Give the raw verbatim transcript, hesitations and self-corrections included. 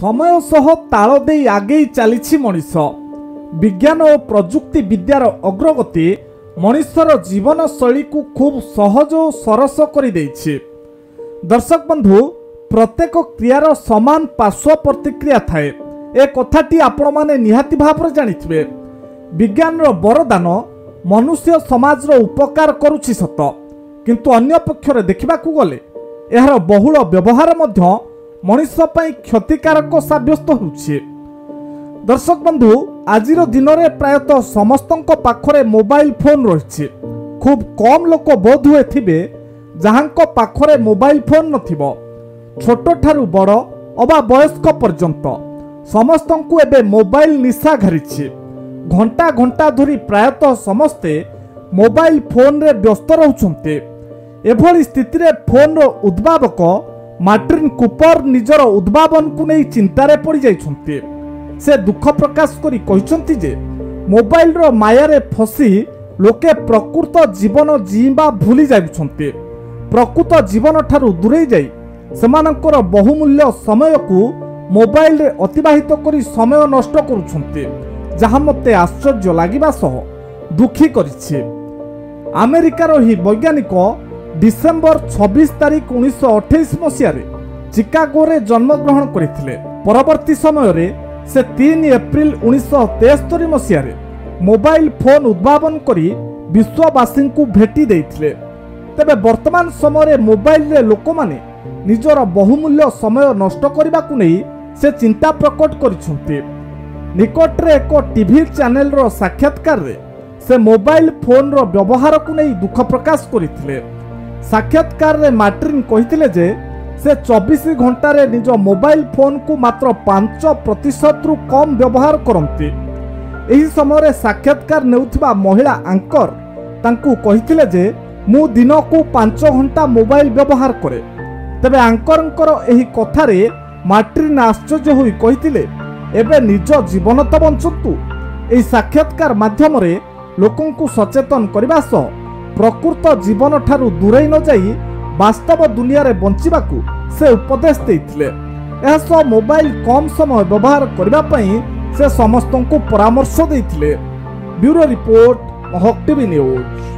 समय सह ताल दे आगे चली मनीष विज्ञान और प्रजुक्ति विद्यार अग्रगति मनीषर जीवन शैली को खूब सहज और सरस कर दर्शक बंधु प्रत्येक क्रियार समान पार्श्व प्रतिक्रिया थाए ए कथाटी आपण माने निहाती भाव जानिथिबे। विज्ञान रो बरदान मनुष्य समाज रो उपकार करुछि सत किंतु अन्य पक्षरे देखिबाकू गले एहार बहुल व्यवहार मध्य मनुष्य पई क्षतिकारक साब्यस्त होछि। दर्शक बंधु आजिर दिन रे प्रायतः समस्तक पाखरे मोबाइल फोन रहिछि। खूब कम लोक बोध हुए थिबे जहांक पाखरे मोबाइल फोन नथिबो। छोट ठारू बड़ अबा वयस्क पर्यंत समस्तंकु एबे मोबाइल निशा घरिछि। घंटा घंटा धरी प्रायतः समस्ते मोबाइल फोन रे व्यस्त रहुछन्ते। एभली स्थिति रे फोन रो उद्भावक मार्टिन कूपर निजर उद्भावन को नहीं चिंतार पड़ जाइछन्ते। से दुख प्रकाश करी कहिछन्ति जे मोबाइल रो माया रे फसी लोके प्रकृत जीवन जीवा भूली जाइछन्ते। प्रकृत जीवन ठारू दूरे जाई सेमानंकर बहुमूल्य समय को मोबाइल रे अतिबाहित करी समय नष्ट करुछन्ते जहाँ मते आश्चर्य लागिबा सह दुखी करिछि। अमेरिकार ही वैज्ञानिक डिसेम्बर छब्बीस तारीख उन्नीस अठाईस मसीह चिकागो रे जन्मग्रहण करथिले। परवर्ती समय रे से तीन एप्रिल उन्नीस तेस्तरी मसीह मोबाइल फोन उद्भावन करी विश्ववासी को भेटी देथिले। तबे वर्तमान समय मोबाइल रे लोक माने निजर बहुमूल्य समय नष्ट करिबा को नै से चिंता प्रकट करिसुते। निकट रे एको टीवी चैनल रो साक्षात्कार रे से मोबाइल फोन रो व्यवहार को नै दुख प्रकाश करिथिले। साक्षात्कार रे मार्टिन कहिथिले जे से चौबीस घंटा रे निज मोबाइल फोन को मात्र पांच प्रतिशत रु कम व्यवहार करते। एही समय रे साक्षात्कार नेउथिबा महिला आंकर तांकू कहिथिले जे मु दिन को पांच घंटा मोबाइल व्यवहार करे। तबे आंकरंकर एही कथा रे मार्टिन आश्चर्य होई कहिथिले एबे निज जीवन त बंचतु। एही साक्षात्कार माध्यम रे लोकन को सचेतन करबा सह प्रकृत जीवन ठारू दूरे न जाई वास्तव दुनिया रे बंचिबा को से उपदेश देथिले। एहा मोबाइल कम समय व्यवहार करबा पई से समस्तन को परामर्श देथिले। Bureau report Mahak TV news.